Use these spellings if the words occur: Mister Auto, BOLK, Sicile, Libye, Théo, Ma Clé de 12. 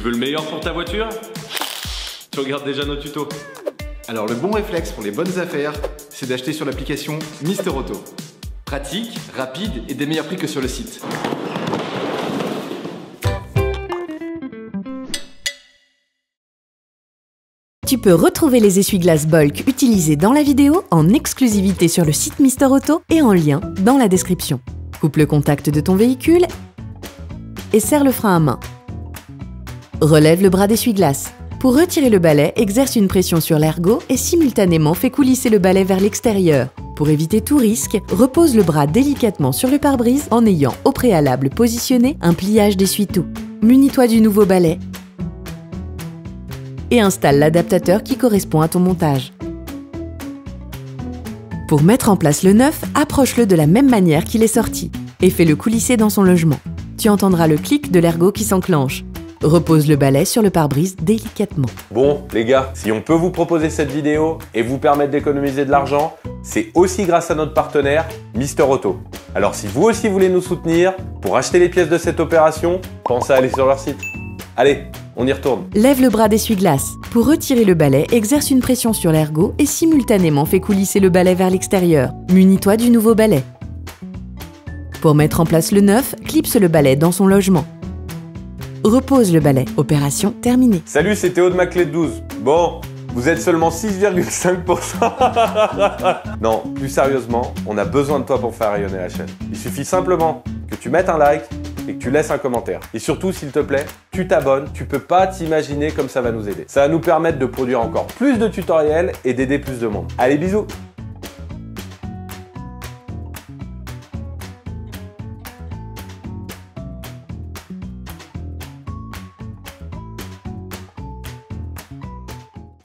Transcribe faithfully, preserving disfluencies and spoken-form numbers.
Tu veux le meilleur pour ta voiture? Tu regardes déjà nos tutos. Alors le bon réflexe pour les bonnes affaires, c'est d'acheter sur l'application Mister Auto. Pratique, rapide et des meilleurs prix que sur le site. Tu peux retrouver les essuie-glaces B O L K utilisés dans la vidéo en exclusivité sur le site Mister Auto et en lien dans la description. Coupe le contact de ton véhicule et serre le frein à main. Relève le bras d'essuie-glace. Pour retirer le balai, exerce une pression sur l'ergot et simultanément fais coulisser le balai vers l'extérieur. Pour éviter tout risque, repose le bras délicatement sur le pare-brise en ayant au préalable positionné un pliage d'essuie-tout. Munis-toi du nouveau balai et installe l'adaptateur qui correspond à ton montage. Pour mettre en place le neuf, approche-le de la même manière qu'il est sorti et fais-le coulisser dans son logement. Tu entendras le clic de l'ergot qui s'enclenche. Repose le balai sur le pare-brise délicatement. Bon les gars, si on peut vous proposer cette vidéo et vous permettre d'économiser de l'argent, c'est aussi grâce à notre partenaire Mister Auto. Alors si vous aussi voulez nous soutenir pour acheter les pièces de cette opération, pensez à aller sur leur site. Allez, on y retourne. Lève le bras d'essuie-glace. Pour retirer le balai, exerce une pression sur l'ergot et simultanément fais coulisser le balai vers l'extérieur. Munis-toi du nouveau balai. Pour mettre en place le neuf, clipse le balai dans son logement. Repose le balai. Opération terminée. Salut, c'est Théo de Ma Clé de douze. Bon, vous êtes seulement six virgule cinq pour cent. Non, plus sérieusement, on a besoin de toi pour faire rayonner la chaîne. Il suffit simplement que tu mettes un like et que tu laisses un commentaire. Et surtout, s'il te plaît, tu t'abonnes. Tu peux pas t'imaginer comme ça va nous aider. Ça va nous permettre de produire encore plus de tutoriels et d'aider plus de monde. Allez, bisous!